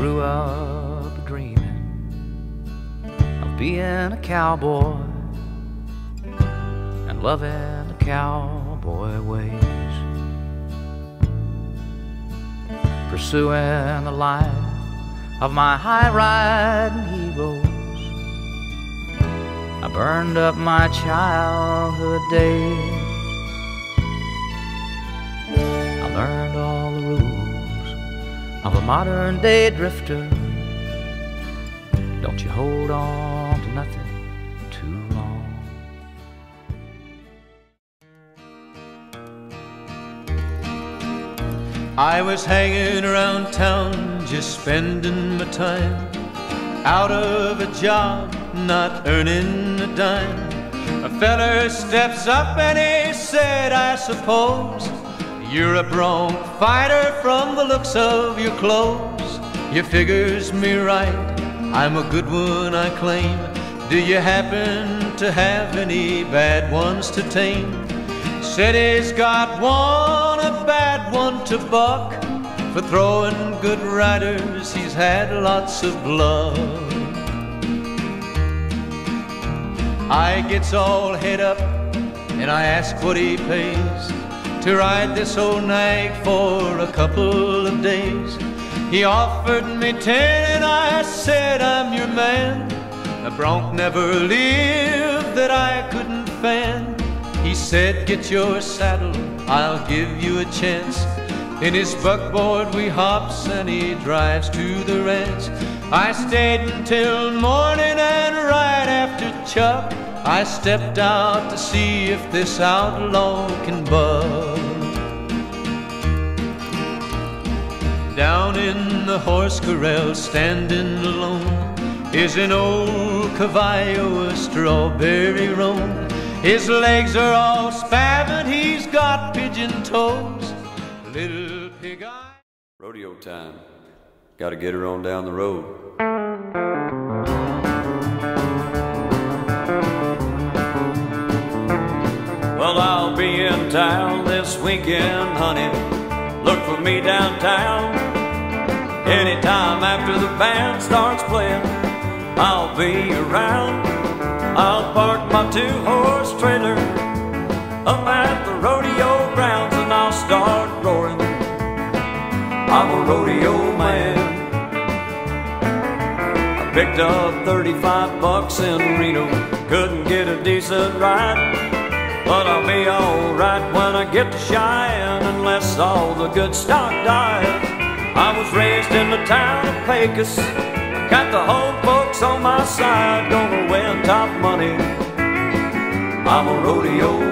grew up dreaming of being a cowboy and loving the cowboy ways, pursuing the life of my high-riding heroes. I burned up my childhood days. I learned all the rules of a modern-day drifter. Don't you hold on to nothing too long. I was hanging around town, just spending my time, out of a job, not earning a dime. A fella steps up and he said, "I suppose you're a bronc fighter from the looks of your clothes. You figures me right, I'm a good one I claim. Do you happen to have any bad ones to tame?" Said he's got one, a bad one to buck. For throwing good riders, he's had lots of luck. I gets all head up and I ask what he pays to ride this old nag for a couple of days. He offered me 10 and I said, "I'm your man. A bronc never lived that I couldn't fan." He said, "Get your saddle, I'll give you a chance." In his buckboard we hops and he drives to the ranch. I stayed until morning and right after chuck I stepped out to see if this outlaw can buck. Down in the horse corral, standing alone, is an old caballo, a strawberry roan. His legs are all spavined, he's got pigeon toes. Little pig eye. Rodeo time. Gotta get her on down the road. Well, I'll be in town this weekend, honey. Look for me downtown. Anytime after the band starts playing, I'll be around. I'll park my 2-horse trailer up at the rodeo grounds and I'll start roaring. I'm a rodeo man. I picked up 35 bucks in Reno. Couldn't get a decent ride, but I'll be alright when I get to Cheyenne, unless all the good stock dies. I was raised in the town of Pecos, got the whole folks on my side, gonna win top money. I'm a rodeo